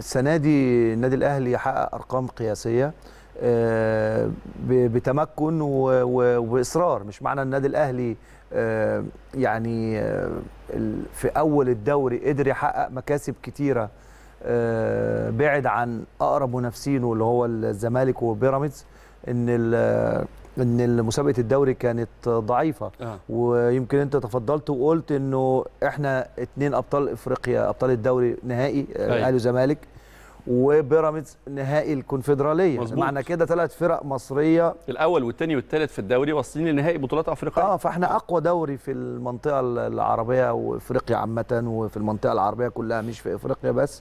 السنة دي النادي الأهلي حقق أرقام قياسية بتمكن وإصرار. مش معنى النادي الأهلي يعني في أول الدوري قدر يحقق مكاسب كتيرة بعد عن أقرب منافسينه اللي هو الزمالك وبيراميدز، إن مسابقة الدوري كانت ضعيفة. ويمكن أنت تفضلت وقلت إنه إحنا اتنين أبطال إفريقيا، أبطال الدوري نهائي الأهلي وزمالك، وبيراميدز نهائي الكونفدرالية. معنى كده ثلاث فرق مصرية، الأول والثاني والثالث في الدوري، واصلين لنهائي بطولات أفريقية. فإحنا أقوى دوري في المنطقة العربية وإفريقيا عامة، وفي المنطقة العربية كلها، مش في إفريقيا بس.